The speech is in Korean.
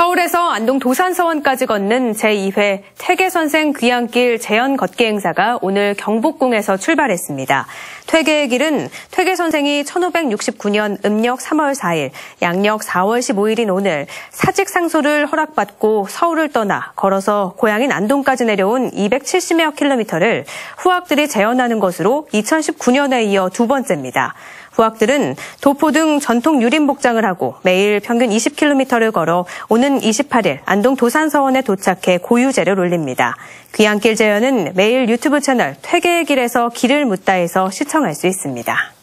서울에서 안동 도산서원까지 걷는 제2회 퇴계선생 귀향길 재연 걷기 행사가 오늘 경복궁에서 출발했습니다. 퇴계의 길은 퇴계선생이 1569년 음력 3월 4일, 양력 4월 15일인 오늘 사직상소를 허락받고 서울을 떠나 걸어서 고향인 안동까지 내려온 270여 킬로미터를 후학들이 재연하는 것으로 2019년에 이어 두 번째입니다. 후학들은 도포 등 전통 유림 복장을 하고 매일 평균 20킬로미터를 걸어 오는 28일 안동 도산서원에 도착해 고유제를 올립니다. 귀향길 재연은 매일 유튜브 채널 퇴계의 길에서 길을 묻다에서 시청할 수 있습니다.